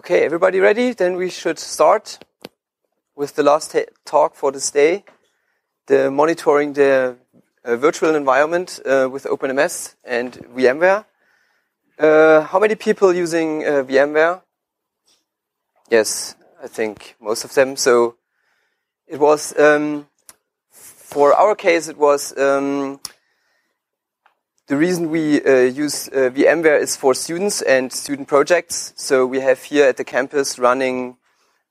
Okay, everybody ready? Then we should start with the last talk for this day, the monitoring the virtual environment with OpenNMS and VMware. How many people using VMware? Yes, I think most of them. So it was, for our case, it was the reason we use VMware is for students and student projects. So we have here at the campus running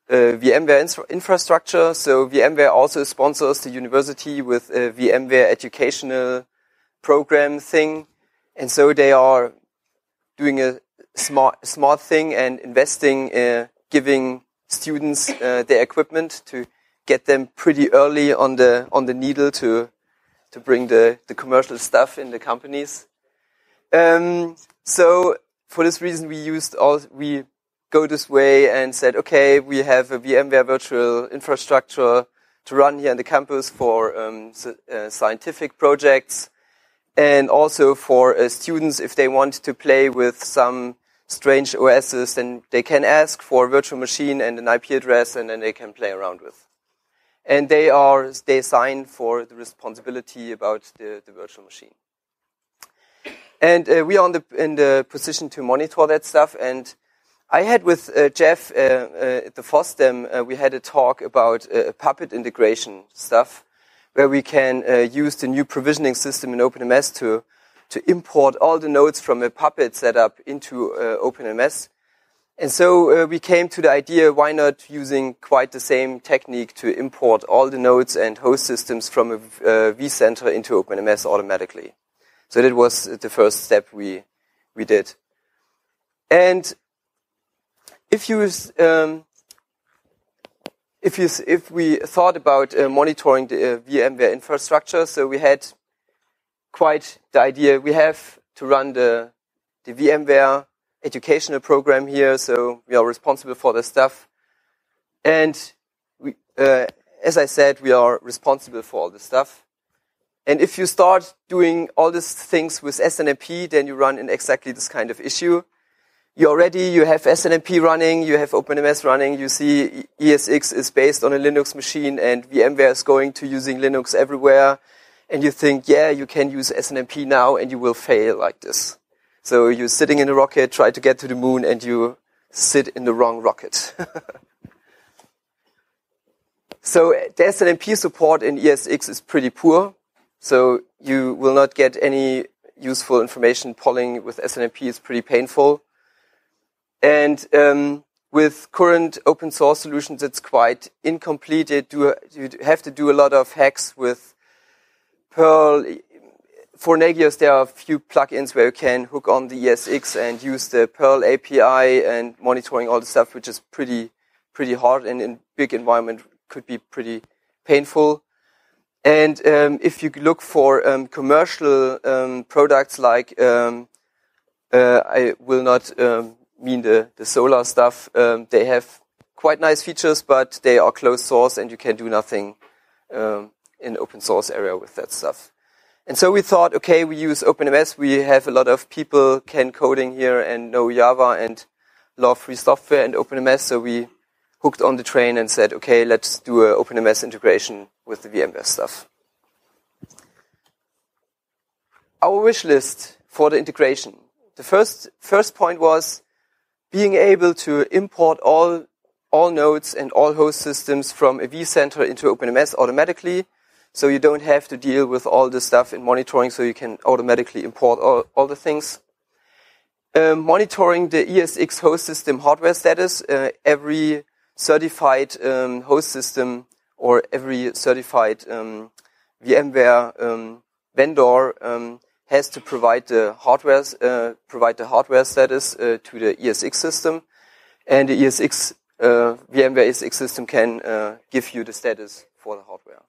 VMware infrastructure. So VMware also sponsors the university with a VMware educational program thing. And so they are doing a smart thing and investing, giving students their equipment to get them pretty early on the needle to bring the commercial stuff in the companies. So for this reason, we go this way and said, okay, we have a VMware virtual infrastructure to run here on the campus for scientific projects and also for students. If they want to play with some strange OSs, then they can ask for a virtual machine and an IP address, and then they can play around with. And they sign for the responsibility about the virtual machine. And we are in the position to monitor that stuff. And I had with Jeff at the FOSDEM, we had a talk about Puppet integration stuff, where we can use the new provisioning system in OpenMS to import all the nodes from a Puppet setup into OpenMS. And so we came to the idea, why not using quite the same technique to import all the nodes and host systems from a vCenter into OpenMS automatically. So that was the first step we did. And if we thought about monitoring the VMware infrastructure, so we had quite the idea. We have to run the VMware educational program here, so we are responsible for this stuff. And we, as I said, we are responsible for all this stuff. And if you start doing all these things with SNMP, then you run in exactly this kind of issue. You have SNMP running, you have OpenMS running, you see ESX is based on a Linux machine and VMware is going to using Linux everywhere. And you think, yeah, you can use SNMP now, and you will fail like this. So you're sitting in a rocket, try to get to the moon, and you sit in the wrong rocket. So the SNMP support in ESX is pretty poor. So you will not get any useful information. Polling with SNMP is pretty painful. And with current open source solutions, it's quite incomplete. You have to do a lot of hacks with Perl. For Nagios, there are a few plugins where you can hook on the ESX and use the Perl API and monitoring all the stuff, which is pretty hard, and in big environment could be pretty painful. And if you look for commercial products like, I will not... mean the solar stuff, they have quite nice features, but they are closed source and you can do nothing in open source area with that stuff. And so we thought, okay, we use OpenMS, we have a lot of people can coding here and know Java and love free software and OpenMS, so we hooked on the train and said, okay, let's do an OpenMS integration with the VMware stuff. Our wish list for the integration. The first point was being able to import all nodes and all host systems from a vCenter into OpenMS automatically, so you don't have to deal with all the stuff in monitoring, so you can automatically import all the things. Monitoring the ESX host system hardware status. Every certified host system or every certified VMware vendor has to provide the hardware status to the ESX system, and the ESX VMware ESX system can give you the status for the hardware.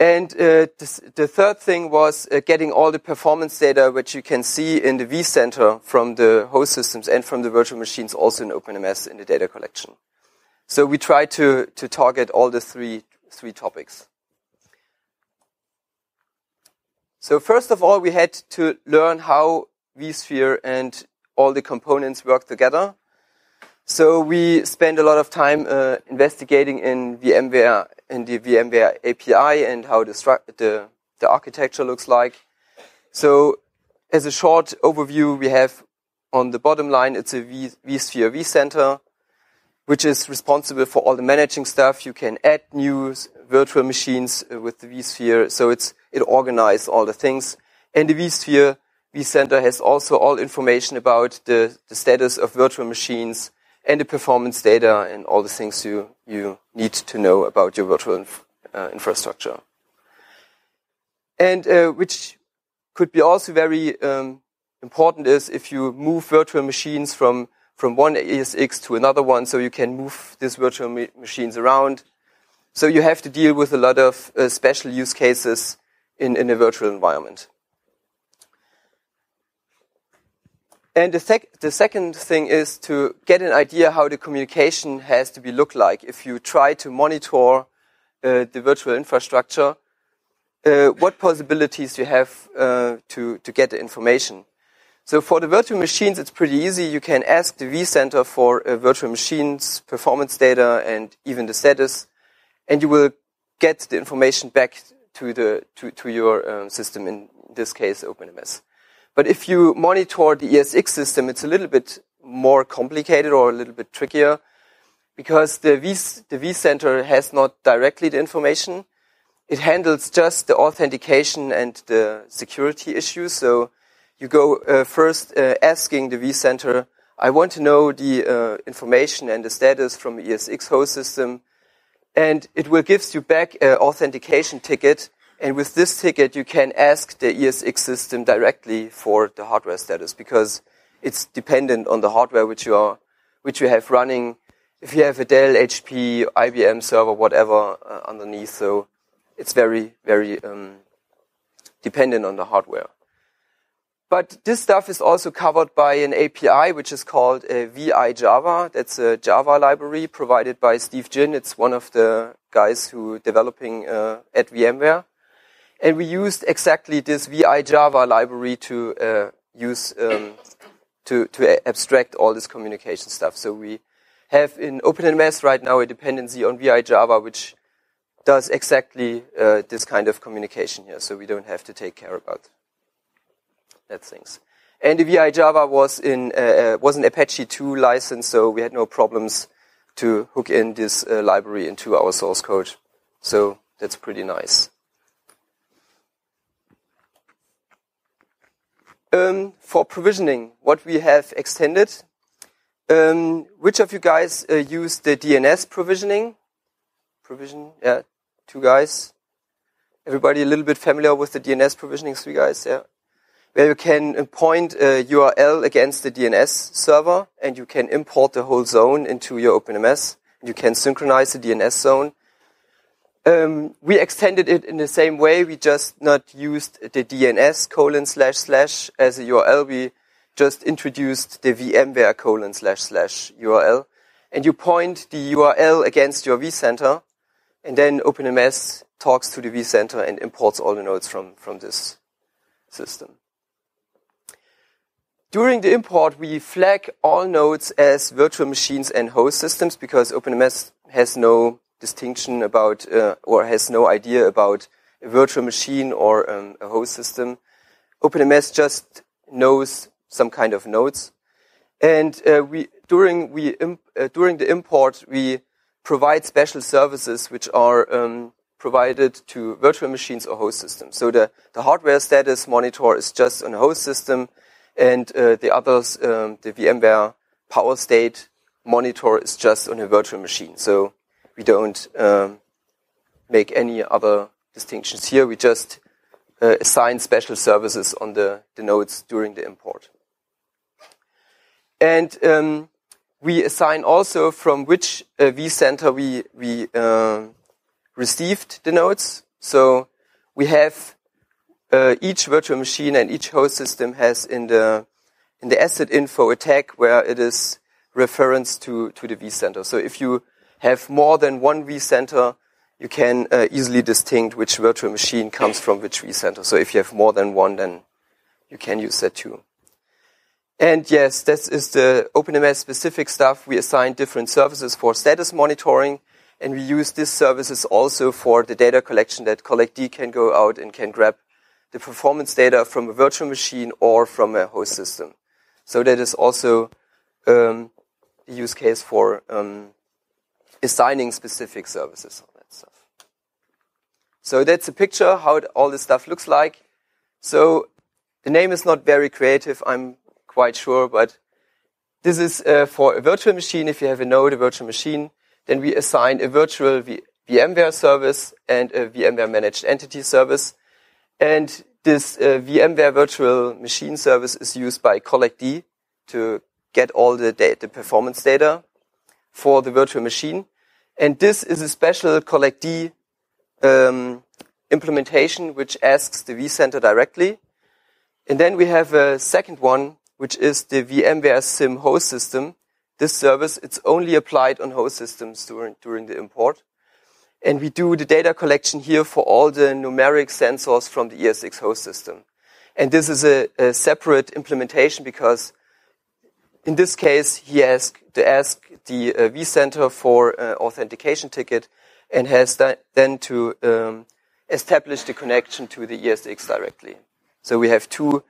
And the third thing was getting all the performance data which you can see in the vCenter from the host systems and from the virtual machines, also in OpenMS in the data collection. So we try to target all the three topics. So first of all, we had to learn how vSphere and all the components work together. So we spend a lot of time investigating in VMware, in the VMware API, and how the architecture looks like. So as a short overview, we have on the bottom line, it's a vSphere vCenter, which is responsible for all the managing stuff. You can add new virtual machines with the vSphere, so it organizes all the things. And the vSphere vCenter has also all information about the status of virtual machines and the performance data and all the things you need to know about your virtual infrastructure. And which could be also very important is if you move virtual machines from one ESX to another one, so you can move these virtual machines around. So you have to deal with a lot of special use cases in a virtual environment. And the second thing is to get an idea how the communication has to be look like. If you try to monitor the virtual infrastructure, what possibilities you have to get the information. So for the virtual machines, it's pretty easy. You can ask the vCenter for virtual machines, performance data, and even the status, and you will get the information back to your system, in this case, OpenNMS. But if you monitor the ESX system, it's a little bit more complicated or a little bit trickier, because the vCenter has not directly the information. It handles just the authentication and the security issues, so you go first asking the vCenter, I want to know the information and the status from the ESX host system. And it will give you back an authentication ticket. And with this ticket, you can ask the ESX system directly for the hardware status, because it's dependent on the hardware which you have running. If you have a Dell, HP, IBM server, whatever underneath, so it's very, very dependent on the hardware. But this stuff is also covered by an API, which is called VI Java. That's a Java library provided by Steve Jin. It's one of the guys who developing at VMware. And we used exactly this VI Java library to use to abstract all this communication stuff. So we have in OpenNMS right now a dependency on VI Java, which does exactly this kind of communication here. So we don't have to take care about that things. And the VI Java was an Apache 2 license, so we had no problems to hook in this library into our source code. So that's pretty nice. For provisioning, what we have extended. Which of you guys use the DNS provisioning? Yeah, two guys. Everybody a little bit familiar with the DNS provisioning, three guys, yeah. Where you can point a URL against the DNS server, and you can import the whole zone into your OpenMS. You can synchronize the DNS zone. We extended it in the same way. We just not used the DNS:// as a URL. We just introduced the VMware :// URL. And you point the URL against your vCenter, and then OpenMS talks to the vCenter and imports all the nodes from this system. During the import, we flag all nodes as virtual machines and host systems, because OpenMS has no distinction about or has no idea about a virtual machine or a host system. OpenMS just knows some kind of nodes, and during the import we provide special services which are provided to virtual machines or host systems. So the hardware status monitor is just on a host system. And the others, the VMware power state monitor is just on a virtual machine. So we don't make any other distinctions here. We just assign special services on the nodes during the import. And we assign also from which vCenter we received the nodes. So we have each virtual machine and each host system has in the asset info a tag where it is referenced to the vCenter. So if you have more than one vCenter, you can easily distinguish which virtual machine comes from which vCenter. So if you have more than one, then you can use that too. And yes, this is the OpenMS specific stuff. We assign different services for status monitoring, and we use these services also for the data collection that CollectD can go out and can grab the performance data from a virtual machine or from a host system. So that is also a use case for assigning specific services on that stuff. So that's a picture how all this stuff looks like. So the name is not very creative, I'm quite sure, but this is for a virtual machine. If you have a node, a virtual machine, then we assign a virtual VMware service and a VMware managed entity service. And this VMware virtual machine service is used by CollectD to get all the performance data for the virtual machine. And this is a special CollectD implementation which asks the vCenter directly. And then we have a second one, which is the VMware SIM host system. This service, it's only applied on host systems during the import. And we do the data collection here for all the numeric sensors from the ESX host system. And this is a separate implementation because in this case, he has to ask the vCenter for authentication ticket and has then to establish the connection to the ESX directly. So we have two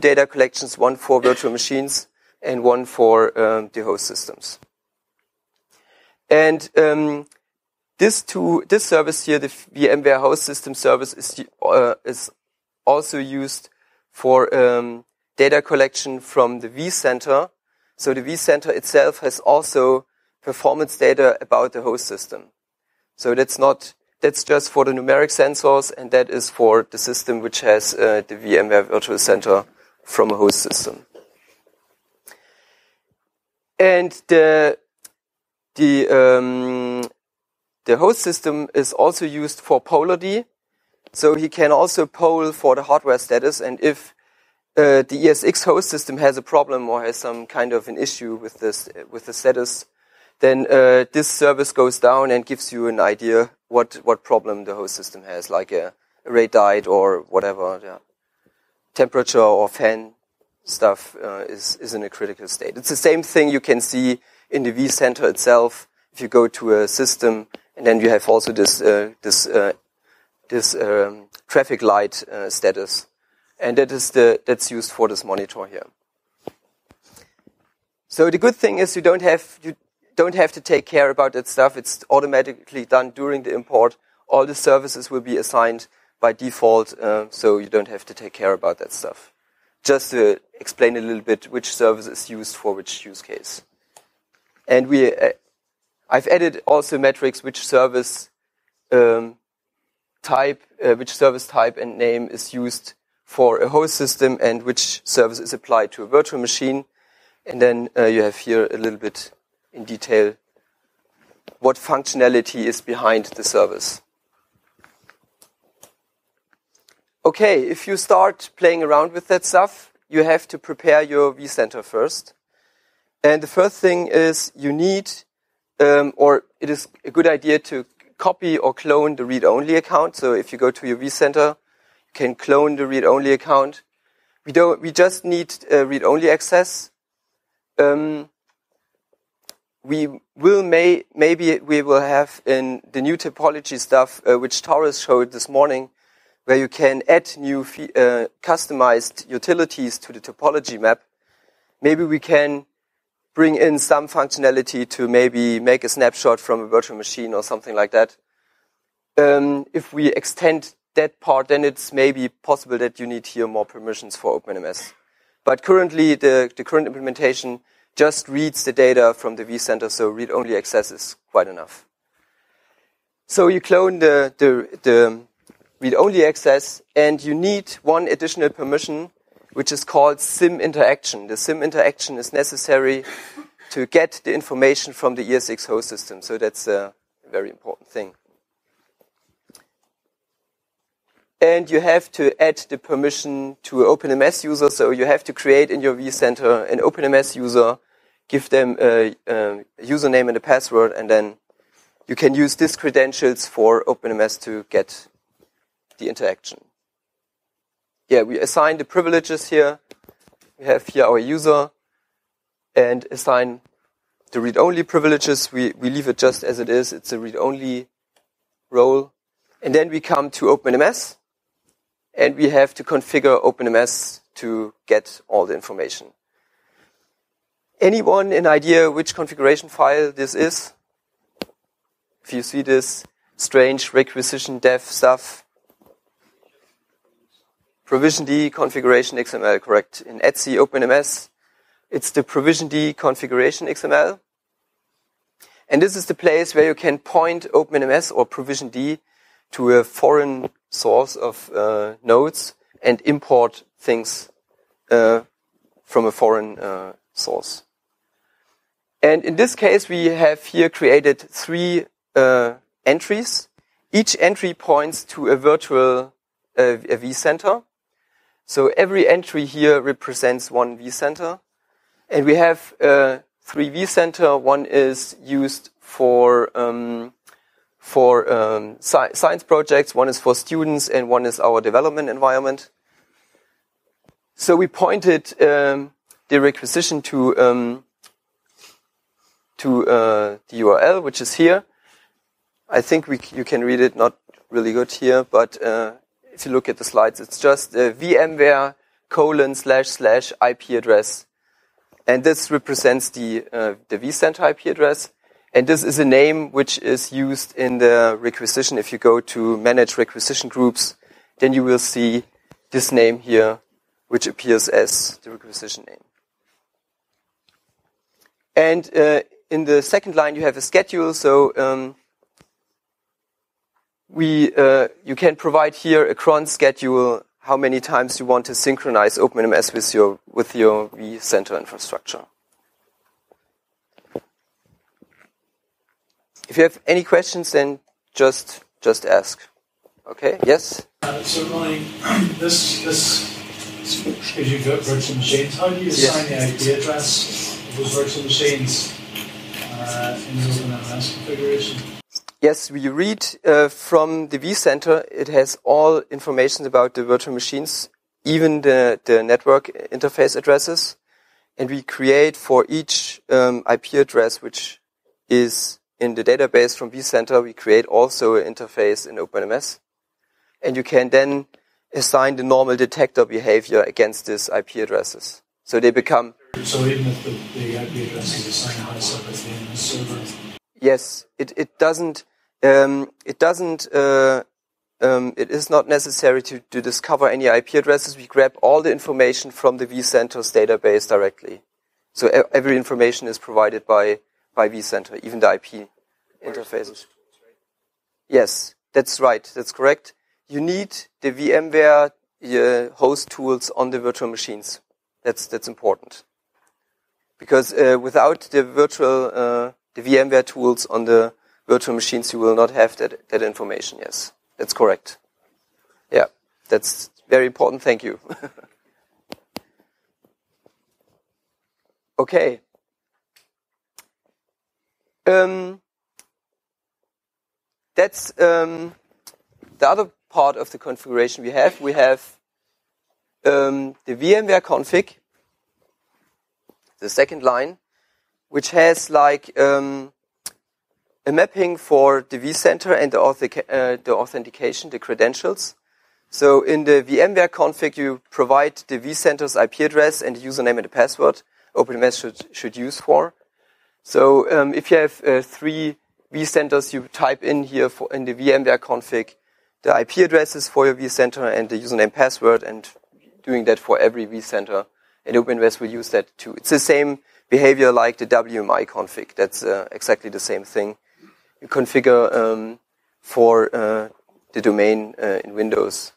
data collections, one for virtual machines and one for the host systems. And this service here, the VMware host system service, is also used for data collection from the vCenter. So the vCenter itself has also performance data about the host system. So that's just for the numeric sensors, and that is for the system which has the VMware virtual center from a host system. And the host system is also used for PolarD, so he can also poll for the hardware status. And if the ESX host system has a problem or has some kind of an issue with the status, then this service goes down and gives you an idea what problem the host system has, like a RAID died or whatever. Yeah. Temperature or fan stuff is in a critical state. It's the same thing you can see in the vCenter itself if you go to a system. And then you have also this traffic light status, and that's used for this monitor here. So the good thing is you don't have to take care about that stuff. It's automatically done during the import. All the services will be assigned by default, so you don't have to take care about that stuff. Just to explain a little bit which service is used for which use case, and I've added also metrics which service type and name is used for a host system and which service is applied to a virtual machine. And then you have here a little bit in detail what functionality is behind the service. Okay, if you start playing around with that stuff, you have to prepare your vCenter first. And the first thing is you need or it is a good idea to copy or clone the read-only account. So if you go to your vCenter, you can clone the read-only account. We just need read-only access. Maybe we will have in the new topology stuff, which Taurus showed this morning, where you can add new customized utilities to the topology map. Maybe we can bring in some functionality to maybe make a snapshot from a virtual machine or something like that. If we extend that part, then it's maybe possible that you need here more permissions for OpenMS. But currently, the current implementation just reads the data from the vCenter, so read-only access is quite enough. So you clone the read-only access, and you need one additional permission, which is called SIM interaction. The SIM interaction is necessary to get the information from the ESX host system. So that's a very important thing. And you have to add the permission to an OpenMS user. So you have to create in your vCenter an OpenMS user, give them a username and a password, and then you can use these credentials for OpenMS to get the interaction. Yeah, we assign the privileges here. We have here our user and assign the read-only privileges. We leave it just as it is. It's a read-only role. And then we come to OpenNMS, and we have to configure OpenNMS to get all the information. Anyone an idea which configuration file this is? If you see this strange requisition dev stuff, provisionD configuration XML, correct. In etsy OpenMS, it's the provisionD configuration XML. And this is the place where you can point OpenMS or provisionD to a foreign source of nodes and import things from a foreign source. And in this case, we have here created three entries. Each entry points to a virtual vCenter. So every entry here represents one vCenter. And we have three vCenter. One is used for science projects, one is for students, and one is our development environment. So we pointed the requisition to the URL, which is here. I think you can read it, not really good here, but if you look at the slides, it's just VMware :/ IP address. And this represents the vCenter IP address. And this is a name which is used in the requisition. If you go to manage requisition groups, then you will see this name here, which appears as the requisition name. And in the second line, you have a schedule. So you can provide here a cron schedule, how many times you want to synchronize OpenMS with your vCenter infrastructure. If you have any questions, then just ask. Okay. Yes. So my this is you got virtual machines. How do you assign the IP address of those virtual machines in the OpenMS configuration? Yes, we read from the vCenter. It has all information about the virtual machines, even the network interface addresses, and we create for each IP address which is in the database from vCenter, we create also an interface in OpenMS. And you can then assign the normal detector behavior against these IP addresses. So they become... So even if the IP address is assigned high up at the end of the server? Yes, it is not necessary to discover any IP addresses. We grab all the information from the vCenter's database directly. So every information is provided by vCenter, even the IP interfaces. Yes, that's right. That's correct. You need the VMware host tools on the virtual machines. That's important because without the VMware tools on the virtual machines, you will not have that information. Yes, that's correct. Yeah, that's very important. Thank you. Okay. That's the other part of the configuration we have. We have the VMware config, the second line, which has like a mapping for the vCenter and the authentication, the credentials. So in the VMware config, you provide the vCenter's IP address and the username and the password OpenMS should use for. So if you have three vCenters, you type in here in the VMware config the IP addresses for your vCenter and the username password, and doing that for every vCenter. And OpenMS will use that too. It's the same behavior like the WMI config. That's exactly the same thing. You configure for the domain in Windows,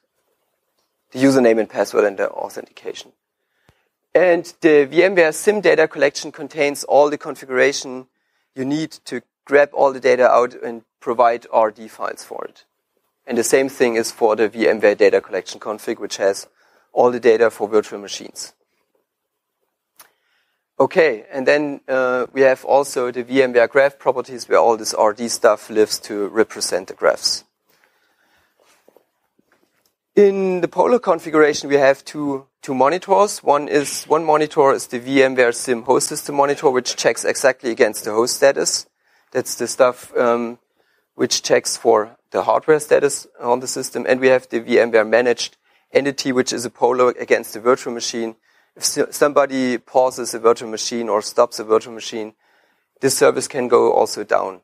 the username and password and the authentication. And the VMware SIM data collection contains all the configuration you need to grab all the data out and provide RD files for it. And the same thing is for the VMware data collection config, which has all the data for virtual machines. Okay, and then we have also the VMware graph properties where all this RD stuff lives to represent the graphs. In the Polar configuration, we have two two monitors. One monitor is the VMware SIM host system monitor, which checks exactly against the host status. That's the stuff which checks for the hardware status on the system. And we have the VMware managed entity, which is a polar against the virtual machine. If somebody pauses a virtual machine or stops a virtual machine, this service can go also down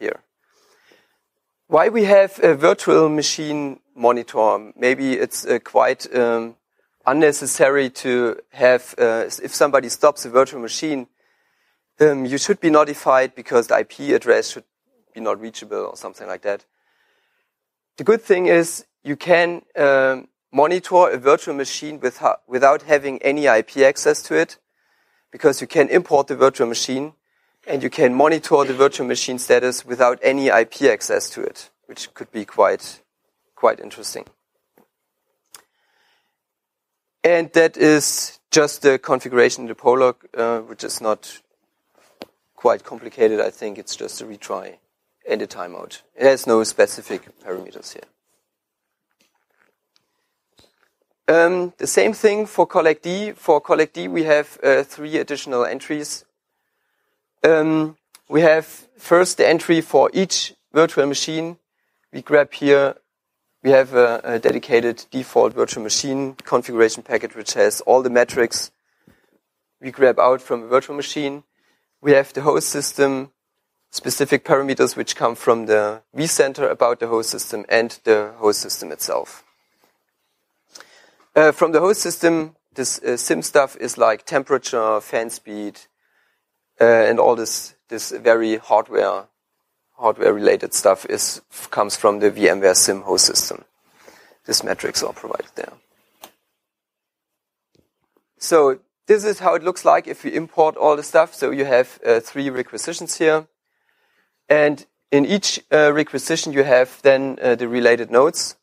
here. Why we have a virtual machine monitor? Maybe it's quite unnecessary to have, if somebody stops a virtual machine, you should be notified because the IP address should be not reachable or something like that. The good thing is you can monitor a virtual machine without having any IP access to it, because you can import the virtual machine and you can monitor the virtual machine status without any IP access to it, which could be quite interesting. And that is just the configuration in the Pollock, which is not quite complicated. I think it's just a retry and a timeout. It has no specific parameters here. The same thing for CollectD. For CollectD, we have three additional entries. We have first the entry for each virtual machine. We grab here, we have a dedicated default virtual machine configuration package which has all the metrics we grab out from a virtual machine. We have the host system specific parameters which come from the vCenter about the host system and the host system itself. From the host system, this SIM stuff is like temperature, fan speed, and all this very hardware-related stuff comes from the VMware SIM host system. These metrics are provided there. So this is how it looks like if we import all the stuff. So you have three requisitions here. And in each requisition, you have then the related nodes.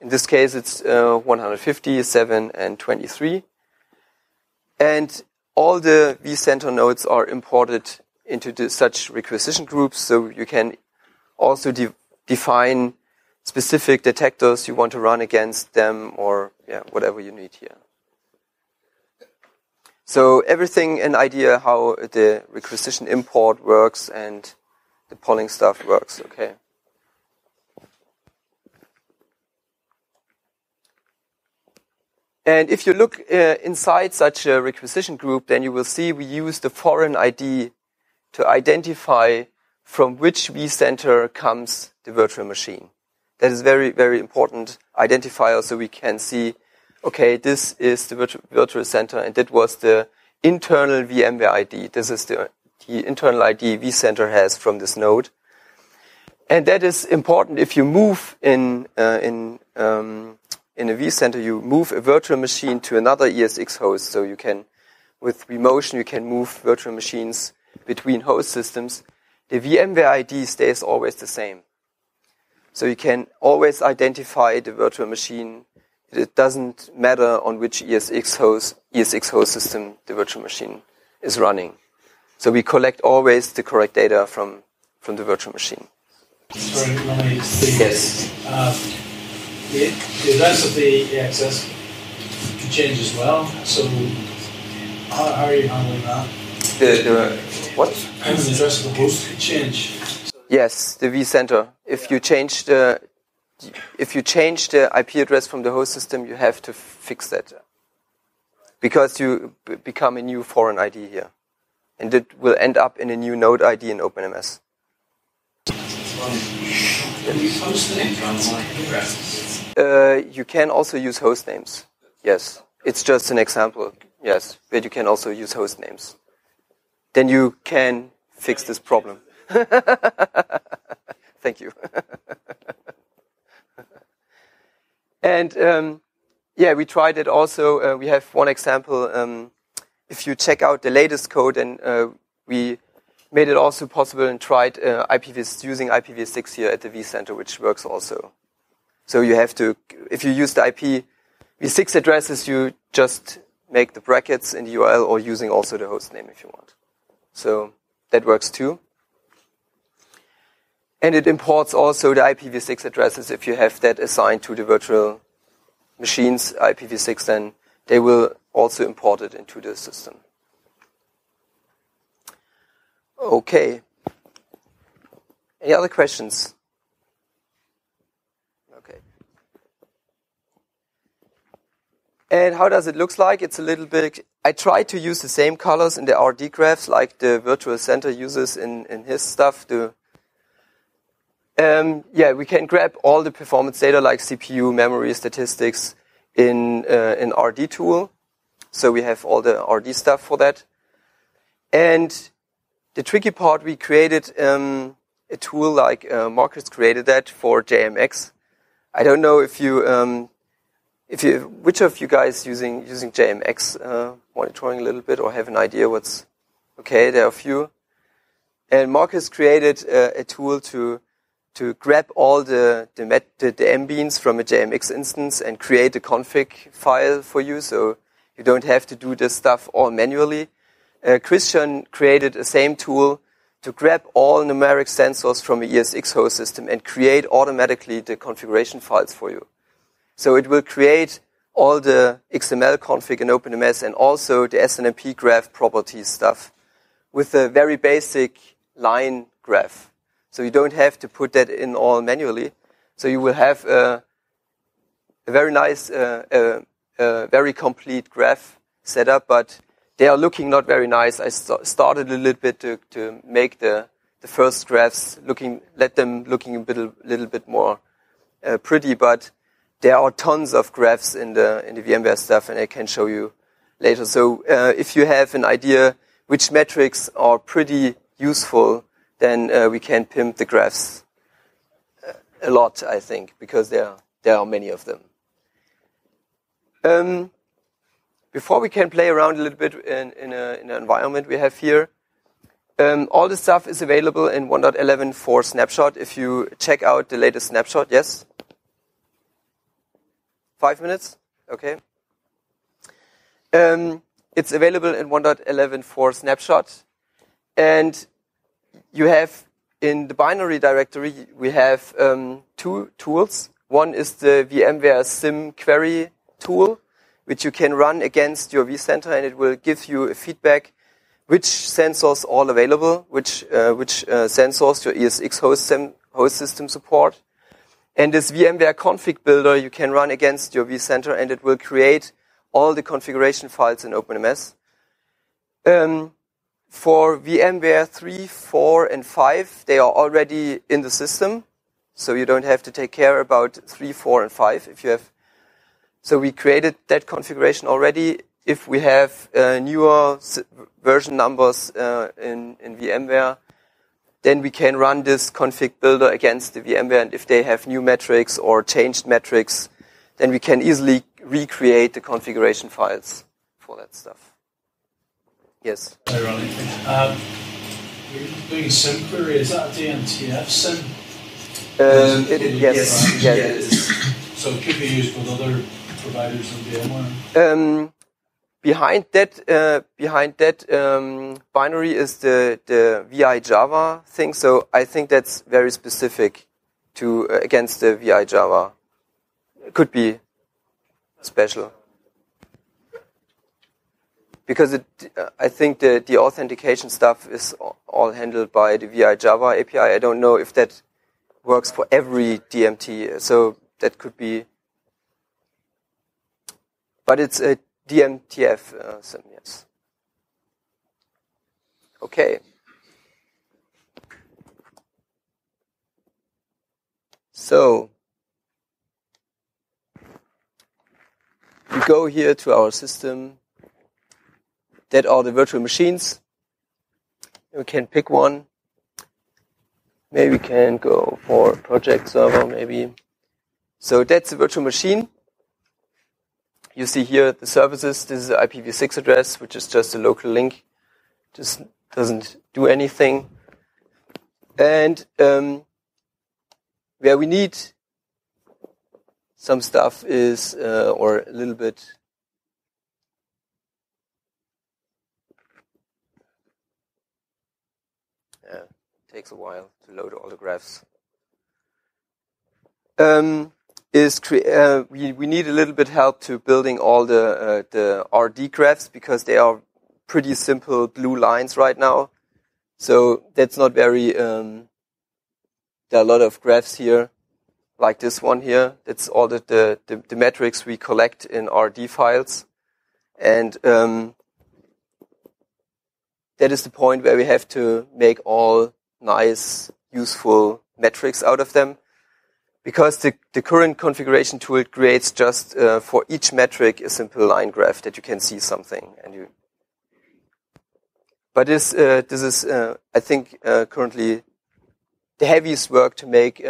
In this case, it's 150, 7, and 23. And all the vCenter nodes are imported into such requisition groups, so you can also define specific detectors you want to run against them, or whatever you need here. So everything, an idea how the requisition import works and the polling stuff works, okay. And if you look inside such a requisition group, then you will see we use the foreign ID to identify from which vCenter comes the virtual machine. That is very, very important identifier, so we can see, okay, this is the virtual center, and that was the internal VMware ID. This is the internal ID vCenter has from this node. And that is important if you move in a vCenter, you move a virtual machine to another ESX host, so you can, with vMotion, you can move virtual machines between host systems. The VMware ID stays always the same. So you can always identify the virtual machine. It doesn't matter on which ESX host system the virtual machine is running. So we collect always the correct data from the virtual machine. Sorry, let me speak. Yes. The address of the access can change as well, so how are you handling that? What? And the address of the host could change. Yes, the vCenter. If you change the IP address from the host system, you have to fix that, because you become a new foreign ID here, and it will end up in a new node ID in OpenMS. Can you use host names or online addresses? You can also use host names, yes. It's just an example, yes, but you can also use host names. Then you can fix this problem. Thank you. And we tried it also. We have one example. If you check out the latest code, and we made it also possible and tried using IPv6 here at the vCenter, which works also. So you have to, if you use the IPv6 addresses, you just make the brackets in the URL or using also the host name if you want. So that works too. And it imports also the IPv6 addresses. If you have that assigned to the virtual machines, IPv6, then they will also import it into the system. Okay. Any other questions? Okay. And how does it look like? It's a little bit... I try to use the same colors in the RD graphs like the virtual center uses in his stuff. We can grab all the performance data like CPU, memory, statistics in RD tool. So we have all the RD stuff for that. And the tricky part, we created a tool like Markus created that for JMX. I don't know if you... which of you guys using JMX monitoring a little bit or have an idea what's okay? There are a few. And Markus created a tool to grab all the mbeans from a JMX instance and create a config file for you, so you don't have to do this stuff all manually. Christian created the same tool to grab all numeric sensors from an ESX host system and create automatically the configuration files for you. So it will create all the XML config in OpenMS and also the SNMP graph properties stuff with a very basic line graph. So you don't have to put that in all manually. So you will have a very nice, very complete graph set up, but they are looking not very nice. I started a little bit to make the first graphs looking a little bit more pretty, but there are tons of graphs in the VMware stuff, and I can show you later. So if you have an idea which metrics are pretty useful, then we can pimp the graphs a lot, I think, because there are many of them. Before we can play around a little bit in the environment we have here, all the stuff is available in 1.11 for snapshot. If you check out the latest snapshot, yes? 5 minutes? Okay. It's available in 1.11 for snapshot. And you have, in the binary directory, we have two tools. One is the VMware SIM query tool, which you can run against your vCenter, and it will give you a feedback which sensors are available, which sensors your ESX host system support. And this VMware config builder you can run against your vCenter, and it will create all the configuration files in OpenMS. For VMware 3, 4, and 5, they are already in the system, so you don't have to take care about 3, 4, and 5. So we created that configuration already. If we have newer version numbers in VMware, then we can run this config builder against the VMware, and if they have new metrics or changed metrics, then we can easily recreate the configuration files for that stuff. Yes? You're doing a SIM query. Is that a DMTF SIM? Yes. So it could be used with other providers in VMware? Behind that binary is the VI Java thing. So I think that's very specific to against the VI Java. It could be special because I think the authentication stuff is all handled by the VI Java API. I don't know if that works for every DMT. So that could be, but it's a DMTF SIM, yes. Okay. So we go here to our system. That are the virtual machines. We can pick one. Maybe we can go for project server, maybe. So that's a virtual machine. You see here the services. This is the IPv6 address, which is just a local link. Just doesn't do anything. And where we need some stuff is, or a little bit. Yeah, it takes a while to load all the graphs. is we need a little bit help to building all the RD graphs, because they are pretty simple blue lines right now. So that's not very. There are a lot of graphs here, like this one here. That's all the metrics we collect in RD files, and that is the point where we have to make all nice, useful metrics out of them, because the current configuration tool creates just for each metric a simple line graph that you can see something. And you. But this is, I think, currently the heaviest work to make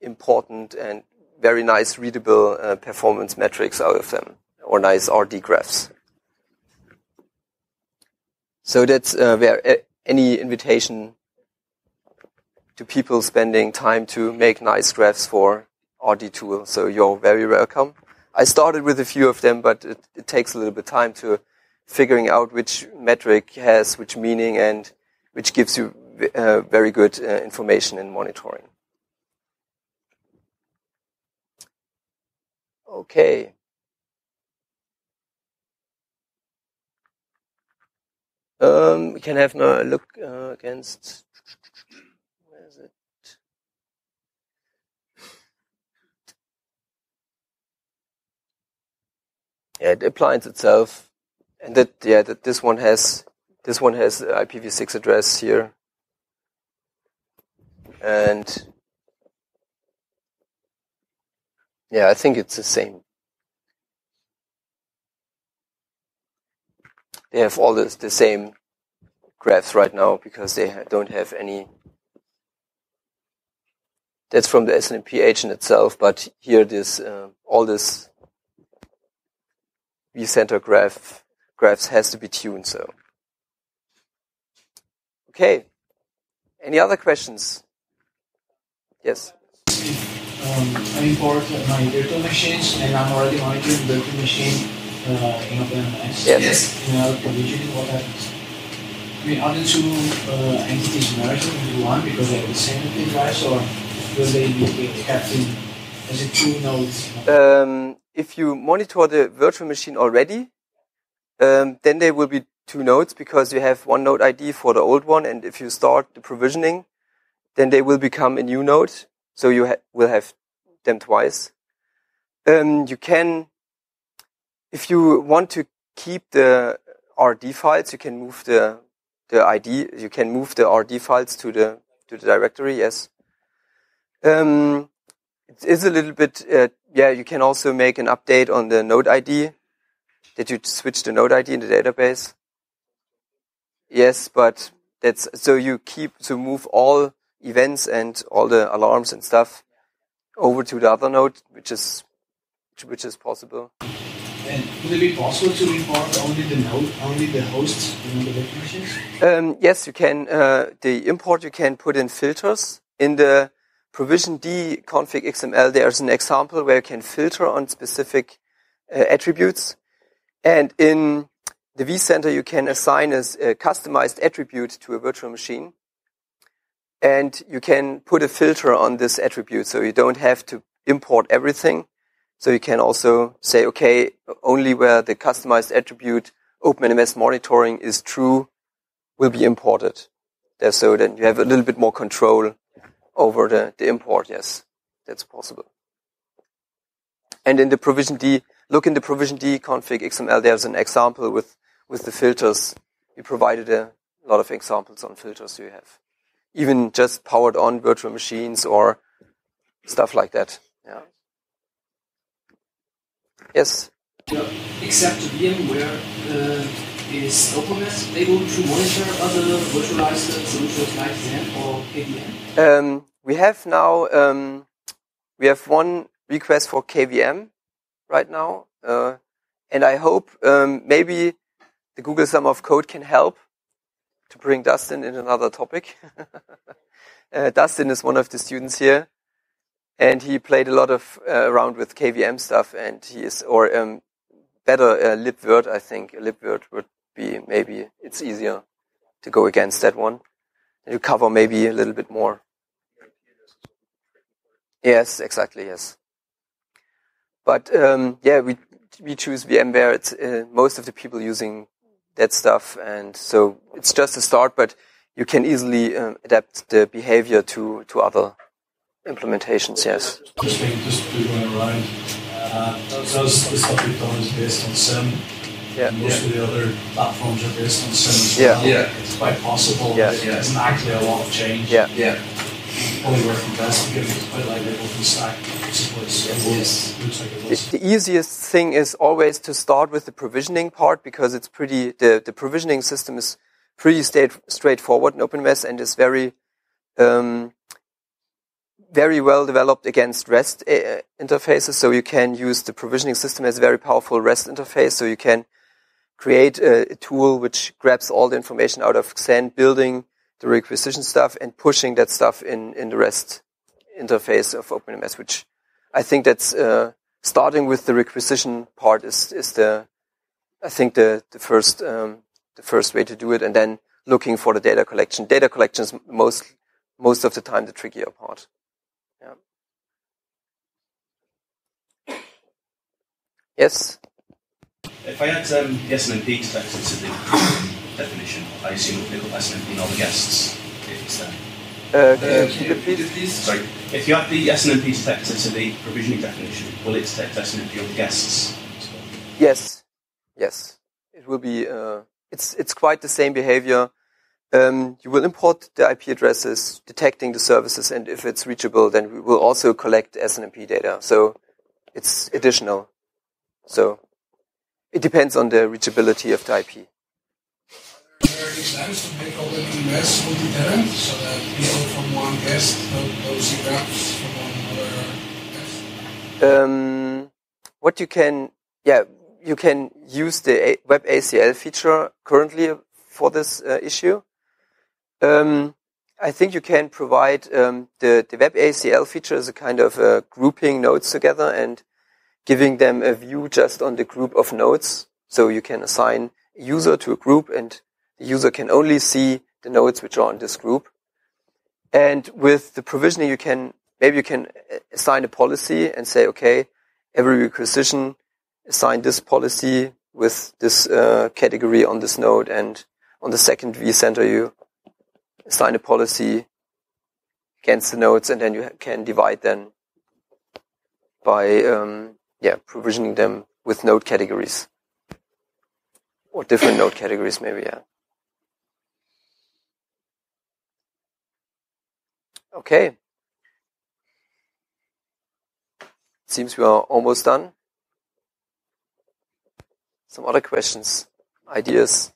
important and very nice readable performance metrics out of them, or nice RD graphs. So that's where any invitation to people spending time to make nice graphs for RD tool. So you're very welcome. I started with a few of them, but it takes a little bit time to figuring out which metric has which meaning and which gives you very good information in monitoring. Okay. We can have a look against. Where is it? Yeah, the appliance itself, and that this one has IPv6 address here, and yeah, I think it's the same. They have all the same graphs right now because they don't have any. That's from the SNMP agent itself, but here this all this vCenter graphs has to be tuned. So, okay. Any other questions? Yes. I import my virtual machines, and I'm already monitoring the virtual machine. In OpenNMS. Yes. In our provision, what happens? I mean, are the two entities merged into one because they have the same device, or will they be kept in as a two nodes? If you monitor the virtual machine already, then there will be two nodes, because you have one node ID for the old one, and if you start the provisioning, then they will become a new node, so you will have them twice. You can... If you want to keep the RD files, you can move the ID. You can move the RD files to the directory. Yes, it is a little bit. Yeah, you can also make an update on the node ID, that you switch the node ID in the database. Yes, but that's so you keep to move all events and all the alarms and stuff over to the other node, which is possible. And would it be possible to import only the hosts in the virtual machines? Yes, you can. The import, you can put in filters. In the provision D config XML, there's an example where you can filter on specific attributes. And in the vCenter, you can assign a customized attribute to a virtual machine. And you can put a filter on this attribute, so you don't have to import everything. So you can also say, okay, only where the customized attribute OpenNMS monitoring is true will be imported. So then you have a little bit more control over the import. Yes, that's possible. And in the provision D, look in the provision D config XML, there's an example with the filters. We provided a lot of examples on filters you have. Even just powered on virtual machines or stuff like that. Yeah. Yes. Yeah. Except VMware, is OpenNMS able to monitor other virtualized solutions like Xen or KVM? We have now one request for KVM right now, and I hope maybe the Google Summer of Code can help to bring Dustin in another topic. Dustin is one of the students here. And he played a lot of around with KVM stuff, and he is, or better, Libvirt, I think. Libvirt would be, maybe it's easier to go against that one. And you cover maybe a little bit more. Yes, exactly, yes. But yeah, we choose VMware. It's most of the people using that stuff, and so it's just a start. But you can easily adapt the behavior to other implementations. Yes. Just to go around, does the subject always based on SIM? Yeah. Most of the other platforms are based on SIM. Yeah. Yeah. It's quite possible. Yeah. It isn't actually a lot of change. Yeah. Yeah. Only work from best because it's quite like an open stack. The easiest thing is always to start with the provisioning part, because it's pretty. The provisioning system is pretty straightforward in OpenMess, and is very, very well developed against REST interfaces. So you can use the provisioning system as a very powerful REST interface. So you can create a tool which grabs all the information out of Xen, building the requisition stuff and pushing that stuff in the REST interface of OpenMS, which I think that's starting with the requisition part is the, I think the first way to do it, and then looking for the data collection. Data collection is most of the time the trickier part. Yeah. Yes. If I add the SNMP extensions to the definition, I assume it will SNMP in all the guests. It's Sorry. If you add the SNMP detector to the provisioning definition, will it detect SNMP on the guests? Yes. Yes. It will be, it's quite the same behavior. You will import the IP addresses, detecting the services, and if it's reachable, then we will also collect SNMP data. So it's additional. So it depends on the reachability of the IP. Extends to make all the OpenMS multi-tenant, so that people from one guest don't see graphs from another guest? What you can use the web ACL feature currently for this issue. I think you can provide the web ACL feature as a kind of grouping nodes together and giving them a view just on the group of nodes. So you can assign a user to a group, and the user can only see the nodes which are in this group. And with the provisioning, you can assign a policy and say, okay, every requisition assign this policy with this category on this node, and on the second vCenter you assign a policy against the nodes, and then you can divide them by provisioning them with node categories or different node categories, maybe. Yeah. Okay. Seems we are almost done. Some other questions, ideas?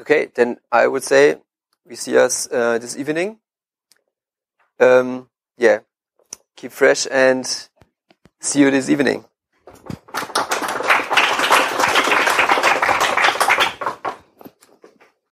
Okay, then I would say we see us this evening. Keep fresh and see you this evening.